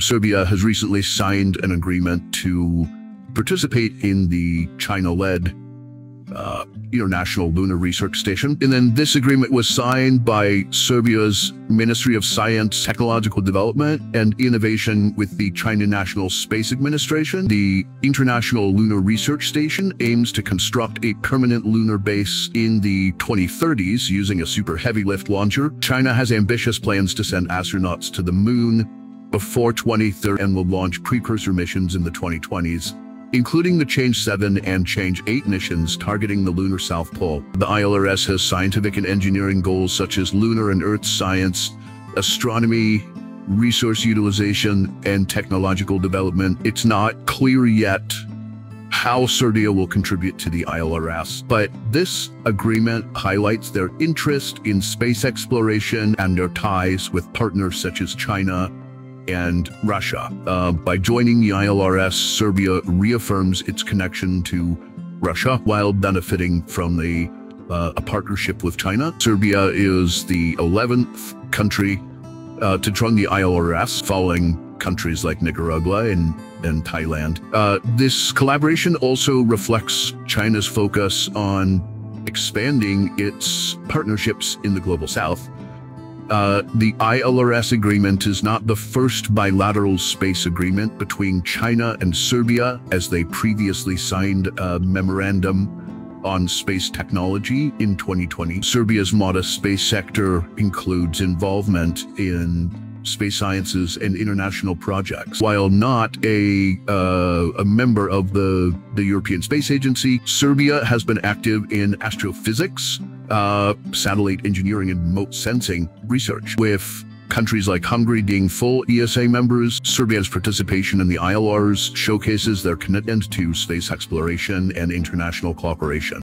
Serbia has recently signed an agreement to participate in the China-led International Lunar Research Station. And then this agreement was signed by Serbia's Ministry of Science Technological Development and Innovation with the China National Space Administration. The International Lunar Research Station aims to construct a permanent lunar base in the 2030s using a super heavy lift launcher. China has ambitious plans to send astronauts to the moon before 2030 and will launch precursor missions in the 2020s. Including the Chang'e-7 and Chang'e-8 missions targeting the lunar South Pole. The ILRS has scientific and engineering goals such as lunar and earth science, astronomy, resource utilization, and technological development. It's not clear yet how Serbia will contribute to the ILRS, but this agreement highlights their interest in space exploration and their ties with partners such as China and Russia. By joining the ILRS, Serbia reaffirms its connection to Russia while benefiting from a partnership with China. Serbia is the 11th country to join the ILRS, following countries like Nicaragua and Thailand. This collaboration also reflects China's focus on expanding its partnerships in the Global South. The ILRS agreement is not the first bilateral space agreement between China and Serbia, as they previously signed a memorandum on space technology in 2020. Serbia's modest space sector includes involvement in space sciences and international projects. While not a member of the European Space Agency, Serbia has been active in astrophysics, satellite engineering, and remote sensing research. With countries like Hungary being full ESA members, Serbia's participation in the ILRs showcases their commitment to space exploration and international cooperation.